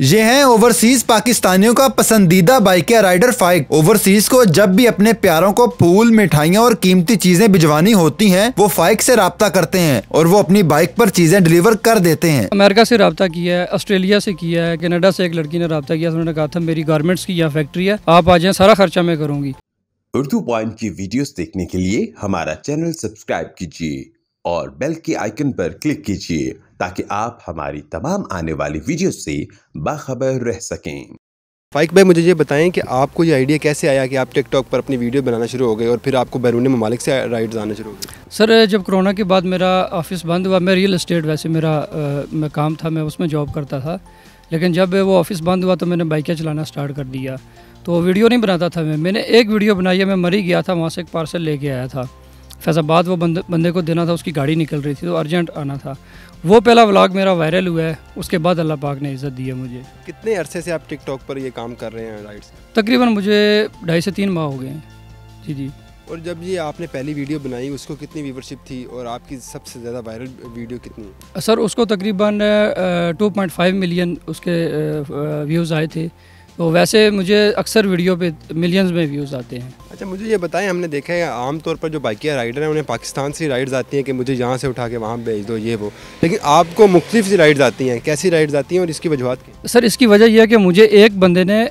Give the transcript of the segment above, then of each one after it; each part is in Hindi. ये हैं ओवरसीज पाकिस्तानियों का पसंदीदा बाइकिया राइडर फाइक। ओवरसीज को जब भी अपने प्यारों को फूल, मिठाइयाँ और कीमती चीजें भिजवानी होती हैं, वो फाइक से राब्ता करते हैं और वो अपनी बाइक पर चीजें डिलीवर कर देते हैं। अमेरिका से राब्ता किया है, ऑस्ट्रेलिया से किया है, कनाडा से एक लड़की ने राब्ता किया, उन्होंने कहा था मेरी गारमेंट्स की यहाँ फैक्ट्री है, आप आ जाए, सारा खर्चा मैं करूँगी। उर्दू पॉइंट की वीडियोस देखने के लिए हमारा चैनल सब्सक्राइब कीजिए और बेल के आइकन पर क्लिक कीजिए ताकि आप हमारी तमाम आने वाली वीडियोस से बाखबर रह सकें। फाइक भाई, मुझे ये बताएं कि आपको ये आइडिया कैसे आया कि आप टिकटॉक पर अपनी वीडियो बनाना शुरू हो गए और फिर आपको बैरून ममालिक से राइड्स आना शुरू हो गए? सर, जब कोरोना के बाद मेरा ऑफिस बंद हुआ, मैं रियल इस्टेट वैसे मेरा काम था, मैं उसमें जॉब करता था, लेकिन जब वो ऑफिस बंद हुआ तो मैंने बाइकें चलाना स्टार्ट कर दिया। तो वीडियो नहीं बनाता था मैंने एक वीडियो बनाई है, मैं मरी गया था, वहाँ से एक पार्सल लेके आया था फैसलाबाद, वो बंदे को देना था, उसकी गाड़ी निकल रही थी तो अर्जेंट आना था। वो पहला व्लॉग मेरा वायरल हुआ है, उसके बाद अल्लाह पाक ने इज़्ज़त दी है मुझे। कितने अरसे से आप टिकटॉक पर ये काम कर रहे हैं राइड्स? तकरीबन मुझे 2.5 से 3 माह हो गए हैं। जी। और जब ये आपने पहली वीडियो बनाई, उसको कितनी व्यूवरशिप थी और आपकी सबसे ज़्यादा वायरल वीडियो कितनी है? सर, उसको तकरीबन 2.5 मिलियन उसके व्यूज़ आए थे। तो वैसे मुझे अक्सर वीडियो पे मिलियंस में व्यूज़ आते हैं। अच्छा, मुझे ये बताएं, हमने देखा है आमतौर पर जो बाइकिया राइडर हैं उन्हें पाकिस्तान से राइड्स आती हैं कि मुझे यहाँ से उठा के वहाँ भेज दो, ये वो, लेकिन आपको मुख्तलिफ सी राइड्स आती हैं। कैसी राइड्स आती हैं और इसकी वजह क्या? सर, इसकी वजह यह है कि मुझे एक बंदे ने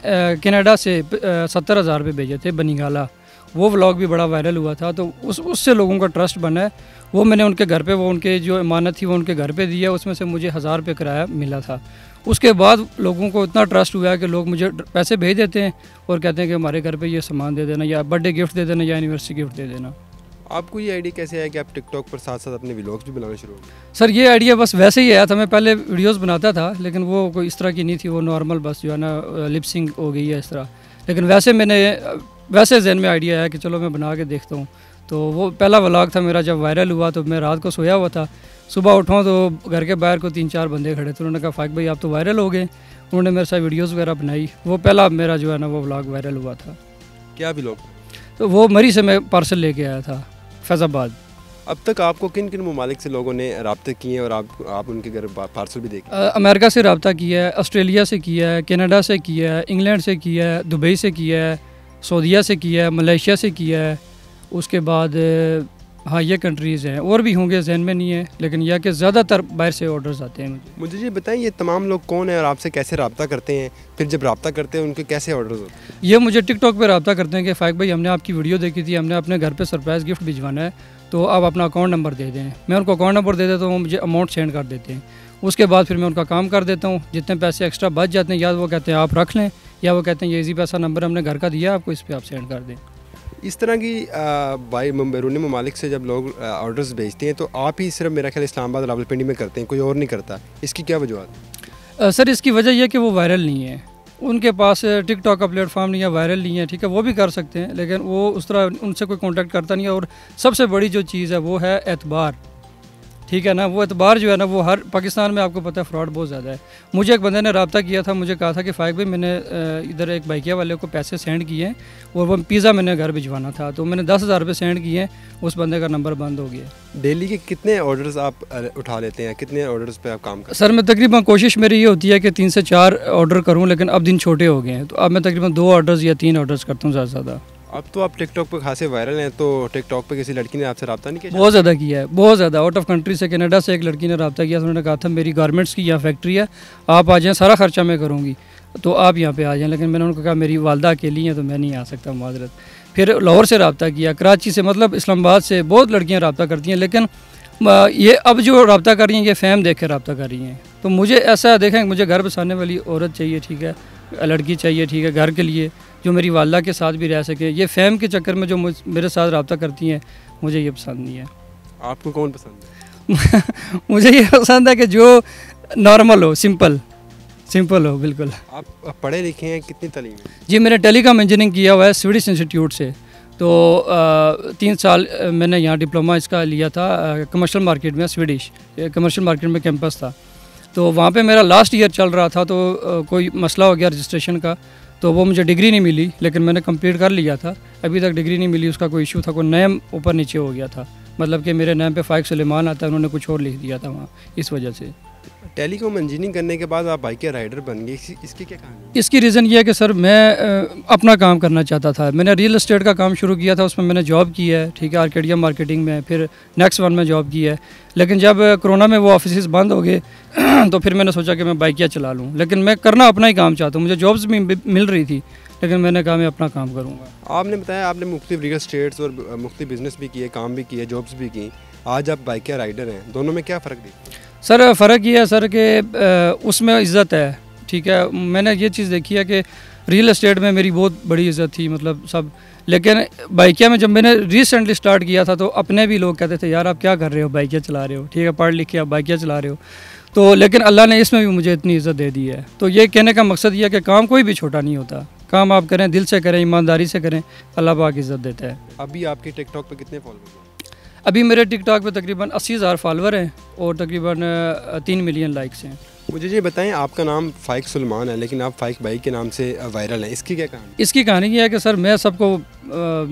कनाडा से 70,000 रुपये भेजे थे बनीगाला, वो व्लॉग भी बड़ा वायरल हुआ था, तो उससे लोगों का ट्रस्ट बना है। वो मैंने उनके घर पे, वो उनके जो इमानत थी वो उनके घर पे दिया, उसमें से मुझे 1000 रुपये किराया मिला था। उसके बाद लोगों को इतना ट्रस्ट हुआ है कि लोग मुझे पैसे भेज देते हैं और कहते हैं कि हमारे घर पे ये सामान दे देना, या बर्थडे गिफ्ट दे देना, या एनिवर्सरी गिफ्ट दे देना। आपको ये आइडिया कैसे आया कि आप टिकटॉक पर साथ साथ अपने व्लॉग्स भी बनाना शुरू हो गए? सर, ये आइडिया बस वैसे ही आया था। मैं पहले वीडियोस बनाता था लेकिन वो कोई इस तरह की नहीं थी, वो नॉर्मल बस जो है ना लिपसिंग हो गई है इस तरह, लेकिन वैसे मैंने जहन में आइडिया आया कि चलो मैं बना के देखता हूँ। तो वो पहला व्लॉग था मेरा, जब वायरल हुआ तो मैं रात को सोया हुआ था, सुबह उठाऊँ तो घर के बाहर को 3-4 बंदे खड़े थे, उन्होंने कहा फाइक भाई आप तो वायरल हो गए, उन्होंने मेरे साथ वीडियोस वगैरह बनाई। वो पहला मेरा जो है ना वो व्लॉग वायरल हुआ था। क्या व्लॉग? तो वो मरी से मैं पार्सल लेके आया था फैजाबाद। अब तक आपको किन किन ममालिक से लोगों ने रब्ते किए और आप उनके घर पार्सल भी देखें? अमेरिका से रब्ता किया है, ऑस्ट्रेलिया से किया है, कनाडा से किया है, इंग्लैंड से किया है, दुबई से किया है, सऊदीया से किया है, मलेशिया से किया है, उसके बाद हाँ ये कंट्रीज़ हैं, और भी होंगे जहन में नहीं है, लेकिन यह कि ज़्यादातर बाहर से ऑर्डर्स आते हैं मुझे। ये बताएं, ये तमाम लोग कौन हैं और आपसे कैसे रब्ता करते हैं? फिर जब रब्ता करते हैं उनके कैसे ऑर्डर्स होते हैं? ये मुझे टिकटॉक पर रब्ता करते हैं कि फाइक भाई हमने आपकी वीडियो देखी थी, हमने अपने घर पर सरप्राइज़ गिफ्ट भिजवाना है, तो आप अपना अकाउंट नंबर दे दें। मैं उनको अकाउंट नंबर दे देता हूँ, वो मुझे अमाउंट सेंड कर देते हैं, उसके बाद फिर मैं उनका काम कर देता हूँ। जितने पैसे एक्स्ट्रा बच जाते हैं, या वो कहते हैं आप रख लें, या वो कहते हैं ये इजी पैसा नंबर हमने घर का दिया आपको, इस पर आप सेंड कर दें। इस तरह की बाई बैरूनी ममालिक से जब लोग ऑर्डर्स भेजते हैं तो आप ही सिर्फ मेरा ख्याल इस्लामाबाद रावलपिंडी में करते हैं, कोई और नहीं करता, इसकी क्या वजूहत है? सर, इसकी वजह यह कि वो वायरल नहीं है, उनके पास टिकटॉक का प्लेटफॉर्म नहीं है, वायरल नहीं है। ठीक है, वो भी कर सकते हैं लेकिन वो उस तरह उनसे कोई कॉन्टेक्ट करता नहीं है। और सबसे बड़ी जो चीज़ है वो है एतबार, ठीक है ना, वो एतबार जो है ना वो हर पाकिस्तान में आपको पता है फ्रॉड बहुत ज़्यादा है। मुझे एक बंदे ने रब्ता किया था, मुझे कहा था कि फाइक भाई मैंने इधर एक बाइकिया वाले को पैसे सेंड किए हैं और वो पिज़्ज़ा मैंने घर भिजवाना था, तो मैंने 10,000 रुपये सेंड किए हैं, उस बंदे का नंबर बंद हो गया। डेली के कितने ऑर्डर्स आप उठा लेते हैं, कितने ऑर्डर्स पर आप काम करते हैं? सर, मैं तकरीबन कोशिश मेरी ये होती है कि 3 से 4 ऑर्डर करूँ, लेकिन अब दिन छोटे हो गए हैं तो अब मैं तकरीबन 2 ऑर्डर्स या 3 ऑर्डर्स करता हूँ ज़्यादा से ज़्यादा। अब तो आप टिकटॉक पर खासे वायरल हैं, तो टिकटॉक पर किसी लड़की ने आपसे रब्ता नहीं किया? बहुत ज़्यादा किया है, बहुत ज़्यादा। आउट ऑफ कंट्री से कनाडा से एक लड़की ने रब्ता किया, उन्होंने कहा था मेरी गारमेंट्स की यहाँ फैक्ट्री है, आप आ जाएँ, सारा खर्चा मैं करूँगी, तो आप यहाँ पे आ जाएँ। लेकिन मैंने उनको कहा मेरी वालदा अकेली हैं तो मैं नहीं आ सकता, माजरत। फिर लाहौर से रब्ता किया, कराची से, मतलब इस्लामाबाद से बहुत लड़कियाँ रब्ता करती हैं, लेकिन ये अब जो रब्ता कर रही हैं ये फैम देख के रब्ता कर रही हैं। तो मुझे ऐसा देखें, मुझे घर बसाने वाली औरत चाहिए, ठीक है, लड़की चाहिए, ठीक है, घर के लिए जो मेरी वालदा के साथ भी रह सके। ये फैम के चक्कर में जो मेरे साथ रब्ता करती हैं मुझे ये पसंद नहीं है। आपको कौन पसंद है? मुझे ये पसंद है कि जो नॉर्मल हो, सिंपल हो। बिल्कुल। आप पढ़े लिखे हैं, कितनी तालीम है? जी, मैंने टेलीकॉम इंजीनियरिंग किया हुआ है स्वीडिश इंस्टीट्यूट से, तो 3 साल मैंने यहाँ डिप्लोमा इसका लिया था, कमर्शियल मार्केट में, स्वीडिश कमर्शियल मार्केट में कैंपस था, तो वहाँ पे मेरा लास्ट ईयर चल रहा था, तो कोई मसला हो गया रजिस्ट्रेशन का, तो वो मुझे डिग्री नहीं मिली, लेकिन मैंने कंप्लीट कर लिया था, अभी तक डिग्री नहीं मिली, उसका कोई इशू था, कोई नेम ऊपर नीचे हो गया था, मतलब कि मेरे नेम पे फाइक सुलेमान आता है, उन्होंने कुछ और लिख दिया था वहाँ, इस वजह से। टेलीकॉम इंजीनियरिंग करने के बाद आप बाइक के राइडर बन गए, इसकी क्या कहानी? इसकी रीज़न यह है कि सर मैं अपना काम करना चाहता था। मैंने रियल एस्टेट का काम शुरू किया था, उसमें मैंने जॉब की है, ठीक है, आर्केडिया मार्केटिंग में, फिर नेक्स्ट वन में जॉब की है। लेकिन जब कोरोना में वो ऑफिस बंद हो गए तो फिर मैंने सोचा कि मैं बाइकियाँ चला लूँ, लेकिन मैं करना अपना ही काम चाहता हूँ। मुझे जॉब्स भी मिल रही थी, लेकिन मैंने कहा मैं अपना काम करूँगा। आपने बताया आपने मुख्तलिफ रियल एस्टेट्स और मुख्तलिफ बिजनेस भी किए, काम भी किए, जॉब्स भी की। आज आप बाइकियाँ राइडर हैं, दोनों में क्या फ़र्क दिखता है? सर फ़र्क ये है सर कि उसमें इज़्ज़त है, ठीक है। मैंने ये चीज़ देखी है कि रियल एस्टेट में मेरी बहुत बड़ी इज़्ज़त थी, मतलब सब, लेकिन बाइकिया में जब मैंने रिसेंटली स्टार्ट किया था तो अपने भी लोग कहते थे यार आप क्या कर रहे हो, बाइकियाँ चला रहे हो, ठीक है, पढ़ लिख के आप बाइकियाँ चला रहे हो। तो लेकिन अल्लाह ने इसमें भी मुझे इतनी इज़्ज़त दे दी है। तो ये कहने का मकसद ये है कि काम कोई भी छोटा नहीं होता, काम आप करें, दिल से करें, ईमानदारी से करें, अल्लाह पाक इज़्ज़त देता है। अभी आपके टिकटॉक पर कितने फॉलोअर्स हैं? अभी मेरे टिकटॉक पे तकरीबन 80,000 फॉलोअर हैं और तकरीबन 3 मिलियन लाइक्स हैं। मुझे ये बताएं, आपका नाम फ़ाइक सुलेमान है, लेकिन आप फ़ाइक भाई के नाम से वायरल हैं, इसकी क्या कहानी? इसकी कहानी ये है कि सर मैं सबको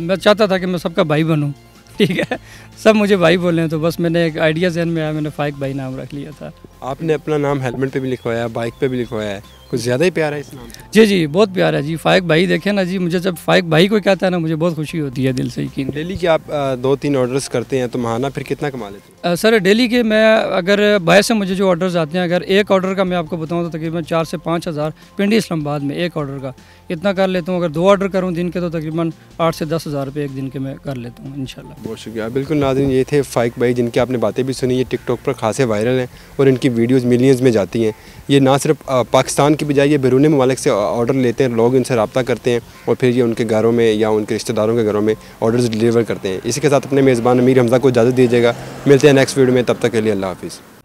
मैं चाहता था कि मैं सबका भाई बनूं, ठीक है, सब मुझे भाई बोले, तो बस मैंने एक आइडिया जहन में आया, मैंने फ़ाइक भाई नाम रख लिया था। आपने अपना नाम हेलमेट पे भी लिखवाया, बाइक पे भी लिखवाया है, कुछ ज़्यादा ही प्यार है इस नाम? जी जी, बहुत प्यार है जी। फ़ाइक भाई देखें ना जी, मुझे जब फ़ाइक भाई कोई कहता है ना मुझे बहुत खुशी होती है दिल से। ही डेली के आप 2-3 ऑर्डर्स करते हैं तो महाना फिर कितना कमा लेते हैं? सर डेली के मैं अगर बाहर से मुझे जो ऑर्डर्स आते हैं, अगर एक ऑर्डर का मैं आपको बताऊँ तो तकरीबन 4 से 5 हज़ार पिंडी इस्लामाबाद में एक ऑर्डर का इतना कर लेता हूँ। अगर 2 ऑर्डर करूँ दिन के तो तकरीबन 8 से 10 हज़ार रुपये एक दिन के मैं कर लेता हूँ इंशाल्लाह। बहुत शुक्रिया। बिल्कुल नाज़रीन, ये थे फ़ाइक भाई जिनकी आपने बातें भी सुनी। ये टिकटॉक पर खासे वायरल हैं और इनकी वीडियोज़ मिलियंस में जाती हैं। ये ना सिर्फ पाकिस्तान की बजाय ये बैरून ममालिक से ऑर्डर लेते हैं, लोग इनसे रब्ता करते हैं और फिर ये उनके घरों में या उनके रिश्तेदारों के घरों में ऑर्डर्स डिलीवर करते हैं। इसी के साथ अपने मेज़बान अमीर हमज़ा को इजाज़त दीजिएगा, मिलते हैं नेक्स्ट वीडियो में, तब तक के लिए अल्लाह हाफिज़।